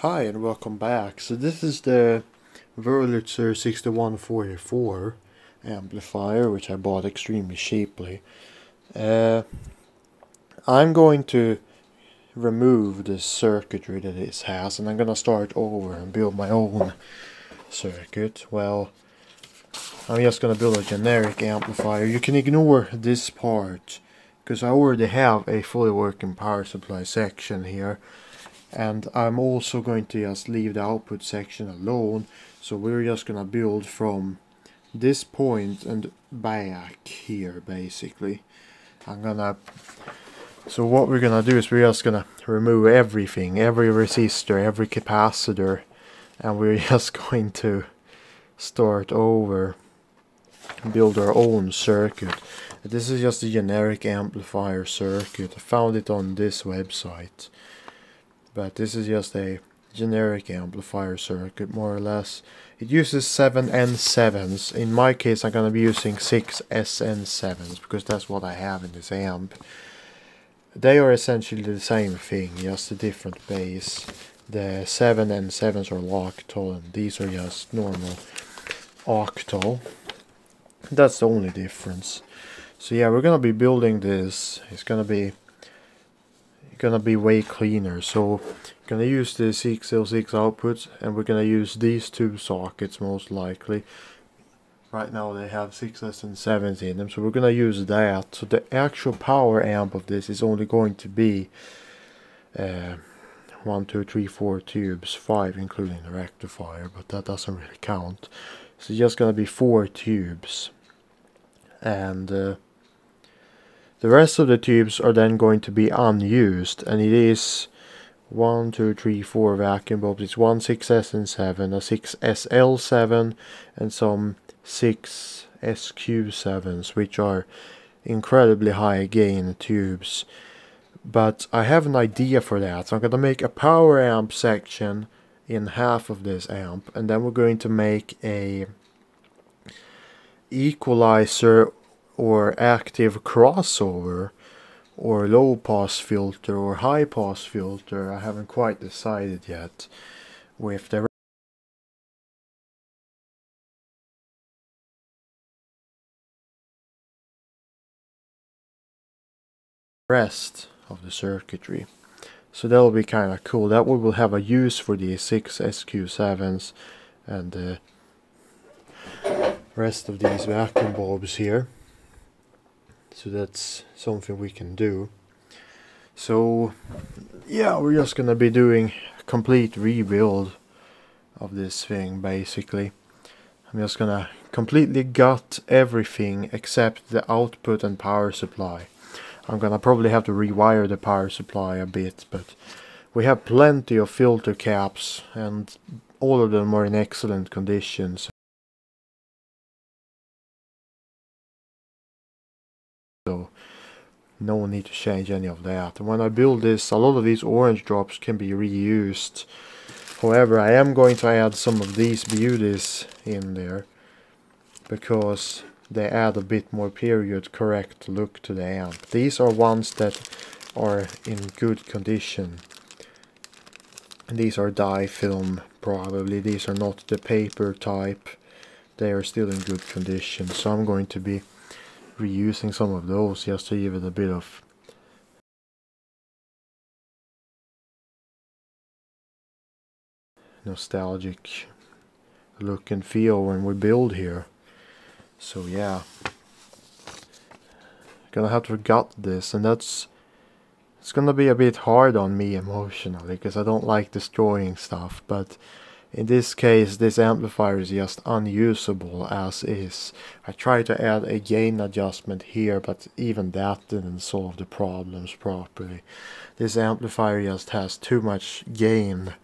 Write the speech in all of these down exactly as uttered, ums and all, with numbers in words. Hi and welcome back. So this is the Wurlitzer sixty-one forty-four amplifier, which I bought extremely cheaply. Uh, I'm going to remove this circuitry that it has, and I'm going to start over and build my own circuit. Well, I'm just going to build a generic amplifier. You can ignore this part, because I already have a fully working power supply section here. And I'm also going to just leave the output section alone, so we're just gonna build from this point and back here basically. I'm gonna so what we're gonna do is we're just gonna remove everything, every resistor, every capacitor, and we're just going to start over, build our own circuit. This is just a generic amplifier circuit. I found it on this website. But this is just a generic amplifier circuit, more or less. It uses seven N sevens. In my case, I'm going to be using six S N sevens, because that's what I have in this amp. They are essentially the same thing, just a different base. The seven N sevens are loctal, and these are just normal octal. That's the only difference. So yeah, we're going to be building this. It's going to be... gonna be way cleaner, so gonna use the six L six outputs, and we're gonna use these two sockets most likely. Right now they have six S and seven in them, so we're gonna use that. So the actual power amp of this is only going to be uh, one, two, three, four tubes, five including the rectifier, but that doesn't really count. So just gonna be four tubes, and uh, the rest of the tubes are then going to be unused, and it is one, two, three, four vacuum bulbs. It's one six S N seven, a six S L seven, and some six S Q sevens, which are incredibly high gain tubes. But I have an idea for that, so I'm going to make a power amp section in half of this amp, and then we're going to make a equalizer or active crossover or low pass filter or high pass filter. I haven't quite decided yet with the rest of the circuitry, so that'll be kind of cool. That we will have a use for the six S Q sevens and the rest of these vacuum bulbs here. So that's something we can do. So yeah, we're just gonna be doing a complete rebuild of this thing basically. I'm just gonna completely gut everything except the output and power supply. I'm gonna probably have to rewire the power supply a bit, but we have plenty of filter caps and all of them are in excellent condition. So So no need to change any of that. And when I build this, a lot of these orange drops can be reused. However, I am going to add some of these beauties in there, because they add a bit more period correct look to the amp. These are ones that are in good condition. And these are dye film probably. These are not the paper type. They are still in good condition. So I'm going to be reusing some of those just to give it a bit of nostalgic look and feel when we build here. So yeah, gonna have to gut this, and that's it's gonna be a bit hard on me emotionally, because I don't like destroying stuff, but in this case, this amplifier is just unusable as is. I tried to add a gain adjustment here, but even that didn't solve the problems properly. This amplifier just has too much gain,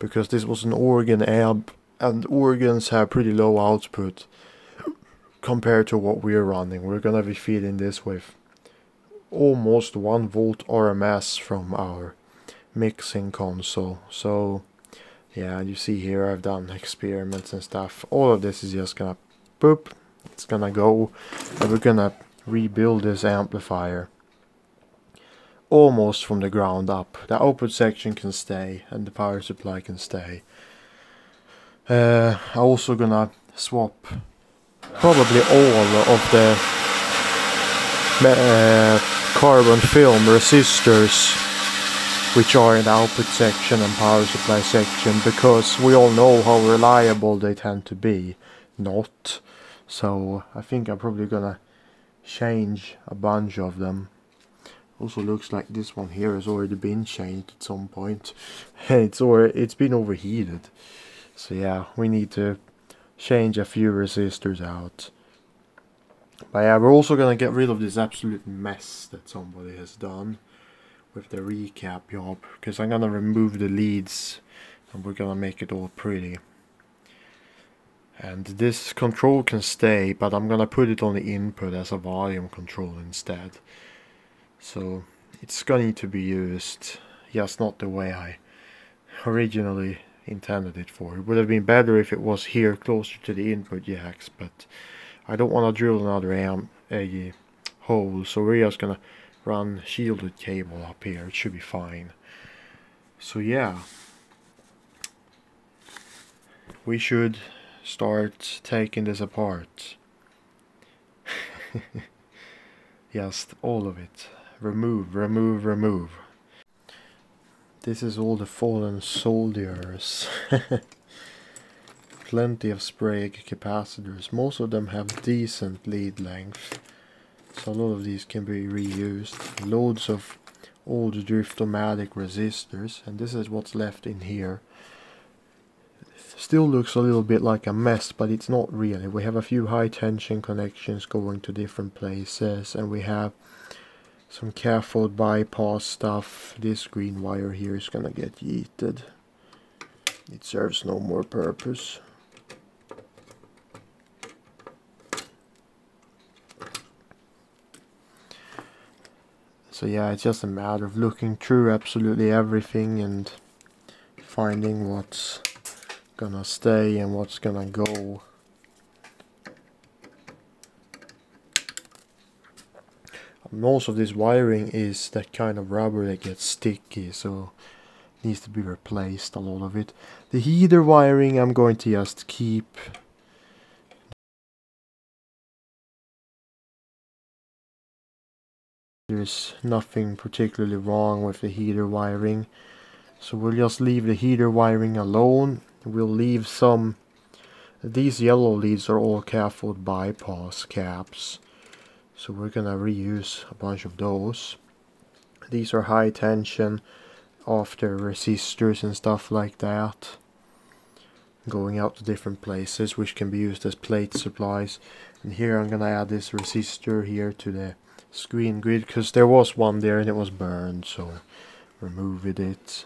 because this was an organ amp, and organs have pretty low output compared to what we're running. We're gonna be feeding this with almost one volt R M S from our mixing console. So yeah, you see here I've done experiments and stuff. All of this is just gonna boop, it's gonna go, and we're gonna rebuild this amplifier almost from the ground up. The output section can stay and the power supply can stay. Uh, I'm also gonna swap probably all of the uh, carbon film resistors which are in the output section and power supply section, because we all know how reliable they tend to be. Not. So I think I'm probably gonna change a bunch of them. Also looks like this one here has already been changed at some point. It's or it's been overheated. So yeah, we need to change a few resistors out. But yeah, we're also gonna get rid of this absolute mess that somebody has done with the recap job, because I'm gonna remove the leads and we're gonna make it all pretty. And this control can stay, but I'm gonna put it on the input as a volume control instead. So it's gonna need to be used, just not the way I originally intended it for. It would have been better if it was here closer to the input jacks, but I don't want to drill another amp a hole, so we're just gonna run shielded cable up here. It should be fine. So yeah, we should start taking this apart. Just all of it. Remove, remove, remove. This is all the fallen soldiers. Plenty of Sprague capacitors. Most of them have decent lead length, so a lot of these can be reused. Loads of old drift-o-matic resistors, and this is what's left in here. Still looks a little bit like a mess, but it's not really. We have a few high tension connections going to different places, and we have some cathode bypass stuff. This green wire here is gonna get yeeted. It serves no more purpose. So yeah, it's just a matter of looking through absolutely everything and finding what's gonna stay and what's gonna go. Most of this wiring is that kind of rubber that gets sticky, so it needs to be replaced, a lot of it. The heater wiring I'm going to just keep. There's nothing particularly wrong with the heater wiring, so we'll just leave the heater wiring alone. We'll leave some. These yellow leads are all cathode bypass caps, so we're gonna reuse a bunch of those. These are high tension after resistors and stuff like that, going out to different places, which can be used as plate supplies. And here I'm gonna add this resistor here to the screen grid, because there was one there and it was burned, so removed it.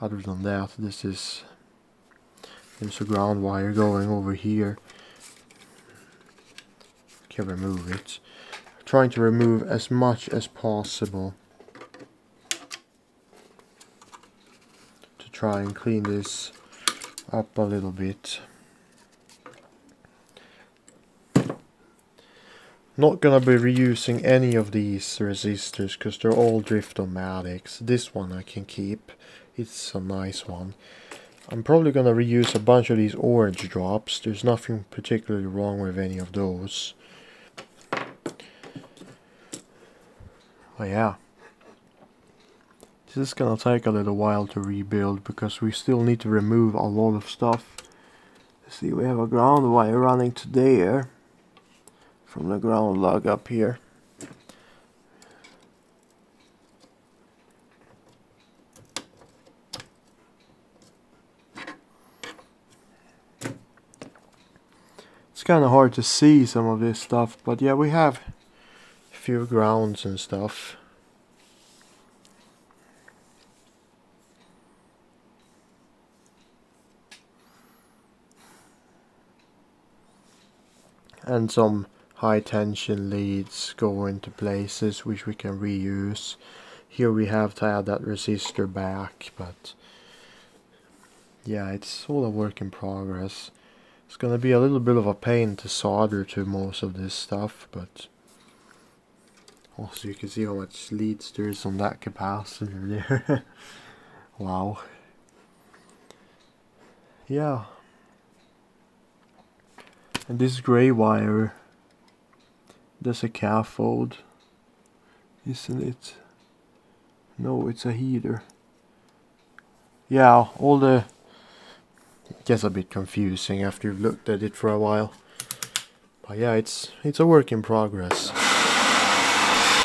Other than that, this is there's a ground wire going over here. Can remove it. I'm trying to remove as much as possible to try and clean this up a little bit. Not gonna be reusing any of these resistors because they're all drift-o-matics. This one I can keep. It's a nice one. I'm probably gonna reuse a bunch of these orange drops. There's nothing particularly wrong with any of those. Oh yeah. This is gonna take a little while to rebuild because we still need to remove a lot of stuff. See, we have a ground wire running to there from the ground lug up here. Kind of hard to see some of this stuff, but yeah, we have a few grounds and stuff. And some high tension leads go into places which we can reuse. Here we have to add that resistor back, but yeah, it's all a work in progress. It's gonna be a little bit of a pain to solder to most of this stuff, but Also, you can see how much leads there is on that capacitor there. Wow. Yeah. And this gray wire, that's a cathode, isn't it? No, it's a heater. Yeah, all the... It gets a bit confusing after you've looked at it for a while. But yeah, it's it's a work in progress.